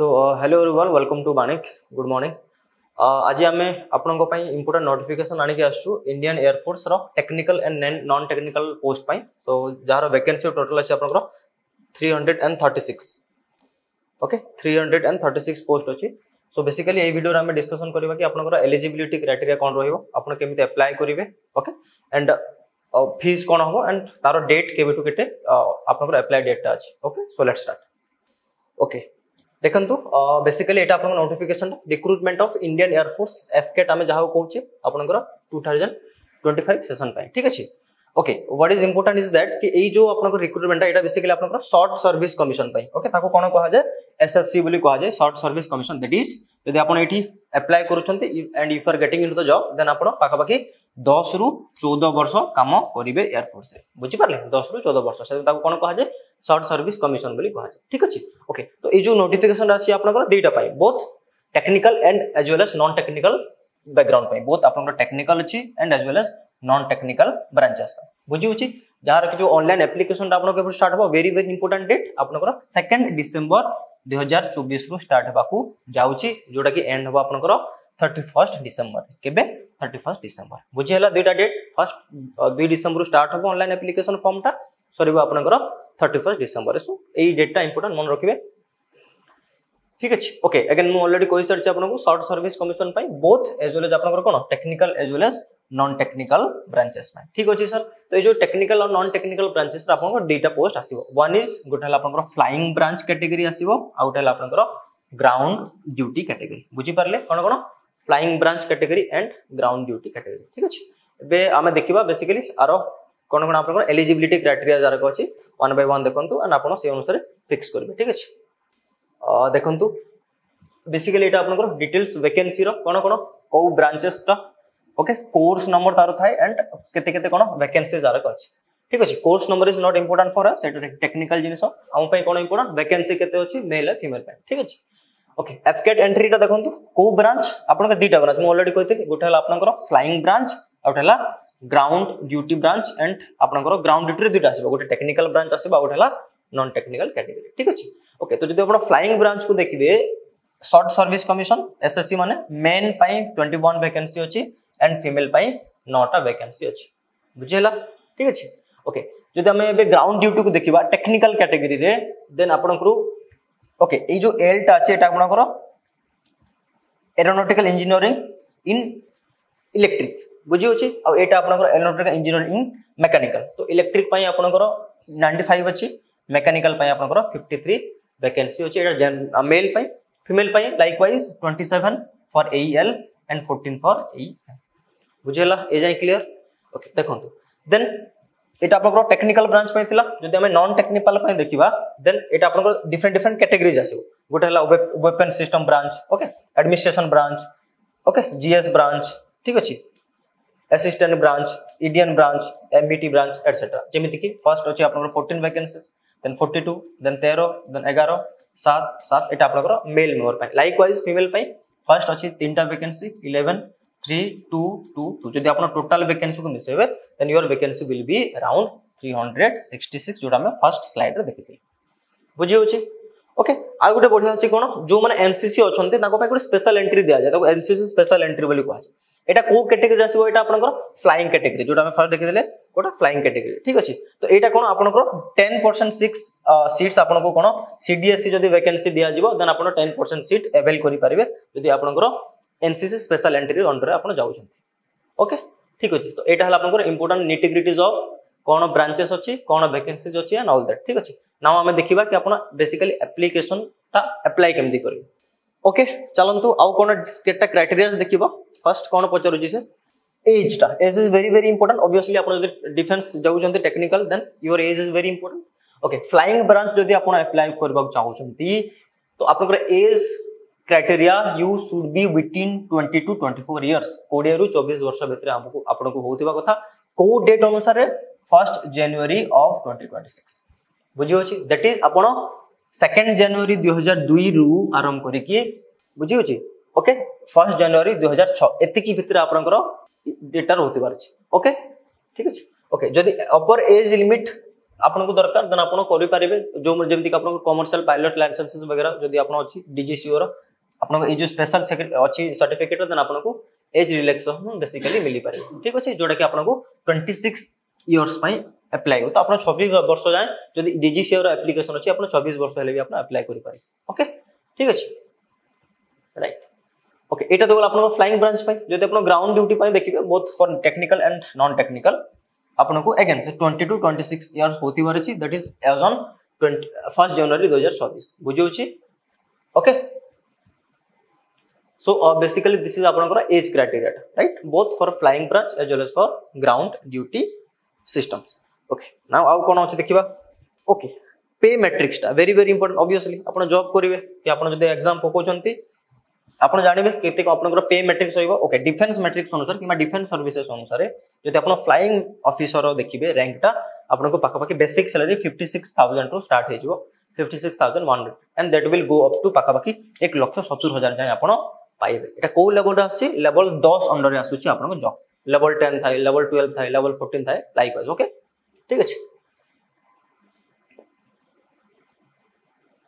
Hello everyone welcome to बाणिक good morning आज आम आपंक इंपोर्टेंट नोटिफिकेशन आनिक आसछु इंडियन एयरफोर्स रो technical and non technical post पाई सो जार वैकेंसी टोटल अछि आपनकर 336 ओके 336 पोस्ट अछि सो बेसिकली ए वीडियो रे हम डिस्कशन करबा कि आपनकर एलिजिबिलिटी क्राइटेरिया कोन रहइबो आपन केमिते अप्लाई करिवे ओके एंड फीस कोन होबो एंड तारो डेट केबे टू केते आपनकर अप्लाई डेट अछि okay so let's start okay देखंतु बेसिकली एटा आपन notification recruitment of Indian air force AFCAT आमे जाहो कहउचे आपनकर 2025 सेशन पाए ठीक अछि okay what is important is that कि एई जो आपनकर रिक्रूटमेंट एटा बेसिकली आपनकर शॉर्ट सर्विस कमीशन पाए ओके ताको कोन कहा जाय एसएससी बोली कहा जाय short service commission that is यदि आपन एठी अप्लाई करूछनते and if you are getting into the job then आपन पाका बाकी 10 रु 14 वर्ष काम करिवे एयरफोर्स रे बुझि परले 10 रु 14 वर्ष से ताको कोन कहा जाय शॉर्ट सर्विस कमीशन बोली कहा जाय ठीक अछि ओके तो ए जो नोटिफिकेशन रासी आपनकर डेटा पाए both technical and as well as non technical background पाए बोथ आपनकर टेक्निकल अछि and as well as non technical branches बुझि उछि जार के जो ऑनलाइन एप्लीकेशन आपन के स्टार्ट हो वेरी वेरी इंपोर्टेंट डेट आपनकर 2 दिसंबर 2024 रु स्टार्ट बाकू जाउछि जोटा कि एंड हो आपनकर 31 दिसंबर केबे 31 दिसंबर बुझि हला दुटा डेट फर्स्ट 2 दिसंबर स्टार्ट हो ऑनलाइन एप्लीकेशन फॉर्म ता सरीबो आपनकर 31 दिसंबर सो ए डेटा इंपोर्टेंट मन रखिबे ठीक अछि ओके अगेन मु ऑलरेडी कोइ सर्च आपन को शॉर्ट सर्विस कमीशन पाई बोथ एज वेल एज आपन को technical as well as non technical branches में ठीक अछि सर तो ए जो टेक्निकल और नॉन टेक्निकल ब्रांचेस आपन को डेटा पोस्ट आसीबो वन इज गोठल आपन को फ्लाइंग ब्रांच कैटेगरी आसीबो आउटल आपन को ग्राउंड ड्यूटी कैटेगरी बुझि परले कोन कोन flying branch category and ground duty category ठीक अछि बे आमे देखिबा बेसिकली आरो कोन कोन आपन को एलिजिबिलिटी क्राइटेरिया जार को अछि वन बाय वन देखंतु एंड आपन से अनुसार फिक्स करबे ठीक अछि देखंतु बेसिकली एटा आपन को डिटेल्स वैकेंसी रो कोन कोन को ब्रांचेस टा ओके कोर्स नंबर तारो थाय एंड केते केते कोन वैकेंसी जार को अछि ठीक अछि course number is not important for us एटा टेक्निकल जिनिस आउ पई कोन इंपोर्टेंट वैकेंसी केते अछि मेल आ फीमेल पै ठीक अछि ओके एफकेट एंट्री टा देखंतु को ब्रांच आपन के दीटा ब्रांच मु ऑलरेडी कहते गोठला आपन को फ्लाइंग ब्रांच आउटला ग्राउंड ड्यूटी ब्रांच एंड आपन को ग्राउंड ड्यूटी दुटा आसीबा गोटे टेक्निकल ब्रांच आसीबा आउटला नॉन टेक्निकल कैटेगरी ठीक अछि ओके तो जदि आपण फ्लाइंग ब्रांच को देखिबे शॉर्ट सर्विस कमीशन एसएससी माने मेन पाई 21 वैकेंसी अछि एंड फीमेल पाई 9 टा वैकेंसी अछि बुझेला ठीक अछि ओके जदि हम एबे ग्राउंड ड्यूटी को देखिबा टेक्निकल कैटेगरी रे देन आपण को ओके ए जो एल टा अछि एटा आपण को एरोनॉटिकल इंजीनियरिंग इन इलेक्ट्रिक बुझियो छी आ एटा आपन को एरोनॉटिकल इंजीनियरिंग इन मैकेनिकल तो इलेक्ट्रिक पाई आपन को 95 अछि मैकेनिकल पाई आपन को 53 वैकेंसी अछि एटा मेल पाई फीमेल पाई like wise 27 for AL and 14 for E बुझेला ए जाय क्लियर ओके देखंतु देन एटा आपन को टेक्निकल ब्रांच पाई थिला जदि हम नॉन टेक्निकल पाई देखिबा देन एटा आपन को डिफरेंट डिफरेंट कैटेगरीज आसीबो गोटे हला weapon system branch okay administration branch okay GS branch ठीक अछि assistant branch Indian branch MBT branch etcetera जेमिति कि फर्स्ट अछि आपन 14 वैकेंसीज देन 42 देन 13 देन 11 7 7 एटा आपन को मेल मेंबर पाई लाइक वाइज फीमेल पाई फर्स्ट अछि 3 टा वैकेंसी 11 3 2 2 2 जदि आपन टोटल वैकेंसी को मिसेबे then your vacancy will be around 366 जोटा में फर्स्ट स्लाइड रे देखिथि बुझि होछि ओके आ गुटे बढ़िया अछि कोन जो माने एनसीसी अछन्ते ताको पाई गुटे स्पेशल एंट्री दिया जाय ताको एनसीसी स्पेशल एंट्री बोली कहै छै एटा को कैटेगरी आसीबो एटा आपन को फ्लाइंग कैटेगरी जोटा हम फर्स्ट देखि देले कोटा फ्लाइंग कैटेगरी ठीक अछि तो एटा कोन आपन को 10% सीट्स आपन को कोन सीडीएससी जदी वैकेंसी दिया जिवो देन आपन 10% सीट अवेल करि परिबे जदी आपन को एनसीसी स्पेशल एंट्री अंडर आपन जाउ छथि ओके ठीक अछि तो एटा हला आपन को इंपोर्टेंट निटिग्रिटीज ऑफ कोन ब्रांचेस अछि कोन वैकेंसीज अछि एंड ऑल दैट ठीक अछि नाउ हम देखिबा कि आपन बेसिकली एप्लीकेशन ता अप्लाई केमदि करिवे ओके चलंतु आउ कोन केटा क्राइटेरियाज देखिबो फर्स्ट कोन पचर जे एज टा age is very very important obviously आपण जे डिफेंस जाउ जंते technical then your age is very important okay flying branch जदी आपण अप्लाई करबा चाहौ जंती तो आपण कर age criteria you should be between 20 to 24 years 20 रु 24 वर्ष भीतर आपण को होतिबा कथा को डेट अनुसार 1 जनवरी ऑफ 2026 बुझियो छी दैट इज आपण 2 जनवरी 2002 रु आरंभ करि के बुझियो छी ओके 1 जनवरी 2006 एति की भितर आपनकर डेटा रहति बार छी ओके ठीक अछि ओके जदी अपर एज लिमिट आपन को दरकार देन आपन करि पारिबे जो जेमति आपन कमर्शियल पायलट लाइसेंसेस वगैरह जदी आपन अछि डीजीसीओ रो आपन ए जो स्पेशल अछि सर्टिफिकेट देन आपन को एज रिलैक्सेशन बेसिकली मिली पारिबे ठीक अछि जोडा कि आपन को 26 इयर्स पई अप्लाई हो तो आपन 26 वर्ष जाय जदी डीजीसीओ रो एप्लीकेशन अछि आपन 24 वर्ष हेले भी आपन अप्लाई करि पारे ओके ठीक अछि राइट ओके एटा तो आपन फ्लाइंग ब्रांच पई जदी आपन ग्राउंड ड्यूटी पई देखिबे both for technical and non technical आपन को अगेन से 22 to 26 इयर्स होती बार अछि that is age on 1st जनवरी 2024 बुझियो छी okay so basically this is आपन को age criteria right both for flying branch as well as for ground duty systems okay now आउ कोन अछि देखिबा ओके पे मैट्रिक्स टा वेरी वेरी इंपोर्टेंट ऑब्वियसली आपन जॉब करिवे कि आपन जदि एग्जाम पकोचंती आपन जानिबे केते आपन को पे मैट्रिक्स होइबो ओके डिफेंस मैट्रिक्स अनुसार किमा डिफेंस सर्विसेस अनुसार जति आपन फ्लाइंग ऑफिसर देखिबे रैंक टा आपन को पाका पाकी बेसिक सैलरी 56000 रो स्टार्ट हे जिवो 56100 and that will go up to पाका पाकी 170000 जाय आपन पाइबे एटा को लेवल आछि लेवल 10 अंडर रे आसुछि आपन को जॉब लेवल 10 थाय लेवल 12 थाय लेवल 14 थाय लाइकवाइज ओके ठीक अछि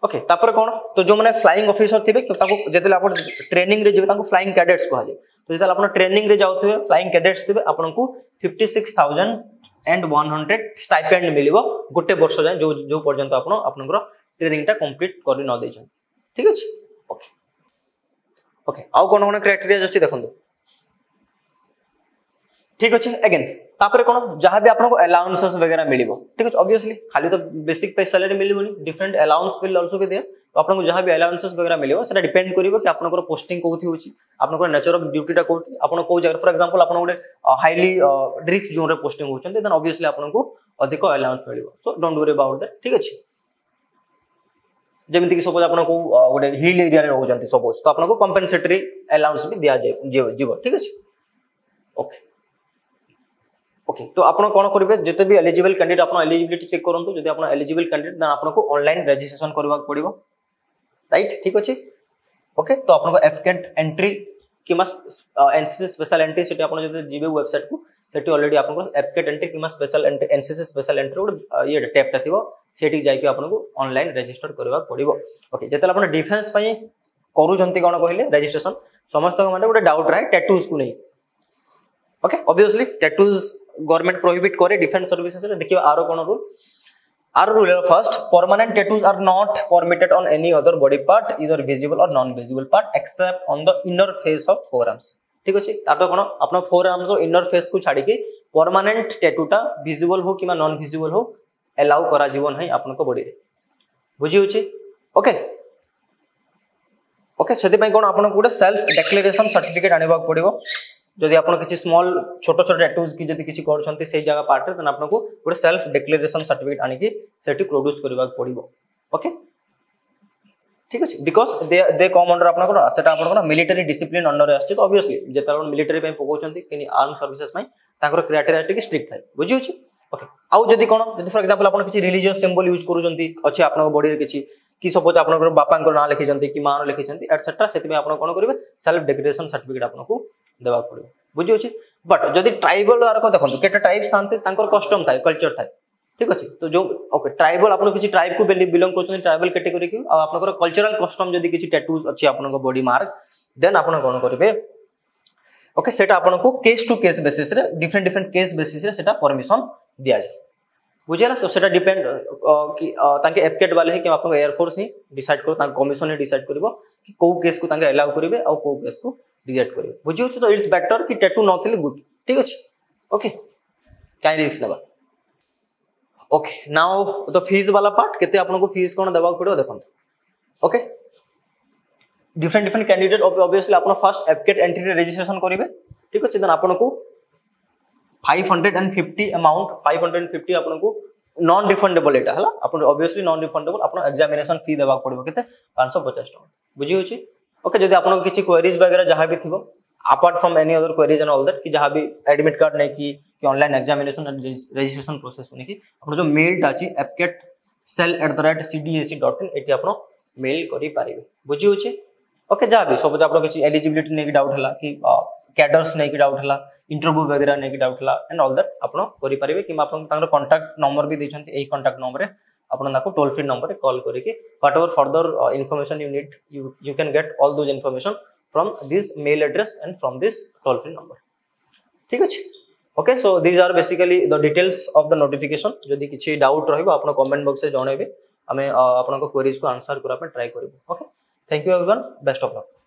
ओके तापर कोन तो जो माने फ्लाइंग ऑफिसर थिबे ताको जेतेले आपण ट्रेनिंग रे जेबे ताको फ्लाइंग कैडेट्स कहाजे तो जेतेले आपण ट्रेनिंग रे जाउथिबे फ्लाइंग कैडेट्स थिबे आपण को 56100 स्टाइपेंड मिलिबो गोटे वर्ष जाय जो जो पर्यंत आपण आपनकर ट्रेनिंग टा कंप्लीट करि न देछन ठीक अछि ओके ओके आउ कोन कोन क्राइटेरिया जस्टि देखंदो ठीक अछि अगेन तापर कोन जहां भी आपन को अलाउंसेस वगैरह मिलिबो ठीक अछि ऑब्वियसली खाली तो बेसिक पे सैलरी मिलिबोनी different allowance will also be there तो आपन को जहां भी अलाउंसेस वगैरह मिलिबो सेटा डिपेंड करिवो कि आपन को पोस्टिंग कोथि होछि आपन को नेचर ऑफ ड्यूटी टा कोथि आपन को जगह फॉर एग्जांपल आपन को हाईली रिस्क जोन रे पोस्टिंग होछन देन ऑब्वियसली आपन को अधिक अलाउंस मिलिबो so don't worry about that ठीक अछि जेमति कि सपोज आपन को गोटे हिल एरिया रे रहउछन सपोज तो आपन को कंपेंसेटरी अलाउंस भी दिया जाय जीव ठीक अछि ओके ओके तो आपन कोन करबे जते भी एलिजिबल कैंडिडेट आपन एलिजिबिलिटी चेक करंतु जदि आपन एलिजिबल कैंडिडेट देन आपन को ऑनलाइन रजिस्ट्रेशन करबा पड़िबो राइट ठीक अछि ओके तो आपन को एफकेट एंट्री किमा एनसीसी स्पेशल एंट्री सेटा आपन जदि जीबे वेबसाइट को सेटी ऑलरेडी आपन को एफकेट एंट्री किमा स्पेशल एनसीसी स्पेशल एंट्री ये टैब टा थिबो सेटी जाय कि आपन को ऑनलाइन रजिस्टर करबा पड़िबो ओके जते आपन डिफेंस पई करू जंती कोन कहले रजिस्ट्रेशन समस्त माने गोटे डाउट राय टैटूज को नहीं okay obviously tattoos government prohibit करे डिफेंस सर्विसेज रे देखियो आरो कोन रूल आरो rule first permanent tattoos are not permitted on any other body part either visible or non visible part except on the inner face of forearms ठीक अछि तातो कोन आपन फोरआर्म्स और इनर फेस को छाडी के परमानेंट टैटूटा विजिबल हो किमा नॉन विजिबल हो अलाउ करा जीवन है आपन को बॉडी रे बुझी होछि ओके ओके सेति पई कोन आपन को सेल्फ डिक्लेरेशन सर्टिफिकेट आनिबा पड़िबो जदि आपन किछि स्मॉल छोटो छोटो टैटूज कि जदि किछि करछन्ते से जगह पार्ट तन आपन को गोटे सेल्फ डिक्लेरेशन सर्टिफिकेट आनि कि सेटि प्रोड्यूस करबा पड़िबो ओके ठीक अछि बिकॉज़ दे कम अंडर आपन को सेटा आपन को मिलिटरी डिसिप्लिन अंडर आछि तो ऑब्वियसली जेता आपन मिलिटरी पय पकोछन्ते कि आर्म सर्विसेज पय ताकर क्राइटेरिया कि स्ट्रिक्ट थाय बुझियो छी ओके आउ जदि कोन जदि फॉर एग्जांपल आपन किछि रिलीजियस सिंबल यूज करूछन्ते अछि आपन को बॉडी रे किछि कि सपोज आपन को बापा को नाम लिखिछन्ते कि मां लिखिछन्ते एटसेट्रा सेति में आपन कोन करबे सेल्फ डिक्लेरेशन सर्टिफिकेट आपन को देबा पड़ो बुझियो छी बट जदी ट्राइबल आर को देखंतु केटा ट्राइब्स थांते तांकर कस्टम थाय कल्चर थाय ठीक अछि तो जो ओके ट्राइबल आपन किछि ट्राइब को बिलोंग करछन ट्राइबल कैटेगरी के आ आपनकर कल्चरल कस्टम जदी किछि टैटूज अछि आपनकर बॉडी मार्क देन आपन कोन करबे ओके सेटा आपन को केस टू केस बेसिस रे डिफरेंट केस बेसिस रे सेटा परमिशन दिया जाय बुझेला सो सेटा डिपेंड कि तांके एफकेट वाले है कि आपन एयर फोर्स ही डिसाइड करो तां कमिशन ही डिसाइड करबो कि को केस को तांके अलाउ करबे आ को केस को रिजेक्ट करबे बुझियो छ तो इट्स बेटर कि टैटू न थिले गुड ठीक अछि ओके काई रिस्क लेबा ओके नाउ द फीस वाला पार्ट केते आपन को फीस कोन देबा पड़ो देखन ओके डिफरेंट कैंडिडेट ऑब्वियसली आपन फर्स्ट एफकेट एंट्री रे रजिस्ट्रेशन करबे ठीक अछि देन आपन को 550 अमाउंट 550 आपन को नॉन रिफंडेबल एटा हला आपन ऑब्वियसली नॉन रिफंडेबल आपन एग्जामिनेशन फी देबा पड़बो केते 550 टका बुझियो छी ओके जदी आपन को किछि क्वेरीज वगैरह जहां भी थिबो apart from any other queries and all that कि जहां भी एडमिट कार्ड नै कि online examination and registration process नै कि आपन जो मेल आछि apcat@cdac.in एटी आपन मेल करि पारिबे बुझियो छी ओके जा भी सब आपन किछि एलिजिबिलिटी नै कि डाउट हला कि कैडर्स नै कि डाउट हला interview वगैरह नेकी डाउट ला एंड ऑल दैट आपन करि परिबे कि आपन तांगर कांटेक्ट नंबर भी देछन ए कांटेक्ट नंबर रे आपन ताको टोल फ्री नंबर रे कॉल करि कि whatever further information you need you can get all those information from this mail address and from this toll free number. ठीक अछि. Okay, so these are basically the details of the notification. जदि किछि doubt रहबो आपन comment box रे जणाइबे, आमे आपनक queries को answer करा पे ट्राई करबो. Okay, thank you everyone, best of luck.